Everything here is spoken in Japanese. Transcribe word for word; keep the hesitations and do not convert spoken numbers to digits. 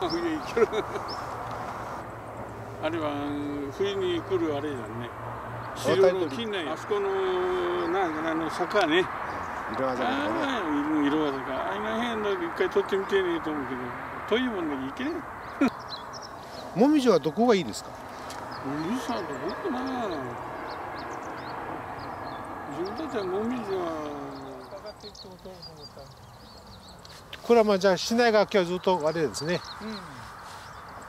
冬行けるあれは冬に来るあれじゃんね、市場の近内、あそこのなんかあの坂ね、色技か、あいなへんの一回取ってみてねと思うけど、というもんで行けもみじはどこがいいですか？もみじはどこかな、自分たちはもみじはかかっていくと思った。これはまあじゃあ市内が今日はずっとあれですね。うん。